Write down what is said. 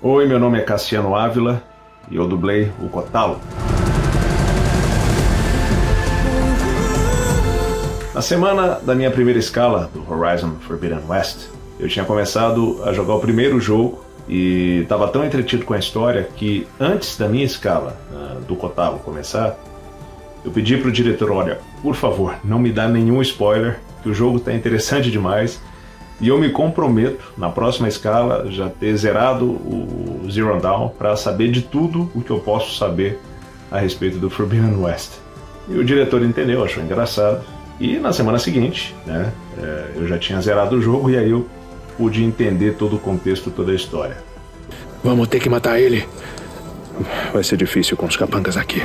Oi, meu nome é Cassiano Ávila e eu dublei o Kotallo. Na semana da minha primeira escala do Horizon Forbidden West, eu tinha começado a jogar o primeiro jogo e estava tão entretido com a história que antes da minha escala do Kotallo começar, eu pedi para o diretor: olha, por favor, não me dá nenhum spoiler, que o jogo está interessante demais e eu me comprometo, na próxima escala, já ter zerado o Zero Dawn para saber de tudo o que eu posso saber a respeito do Forbidden West. E o diretor entendeu, achou engraçado. E na semana seguinte, né, eu já tinha zerado o jogo e aí eu pude entender todo o contexto, toda a história. Vamos ter que matar ele. Vai ser difícil com os capangas aqui.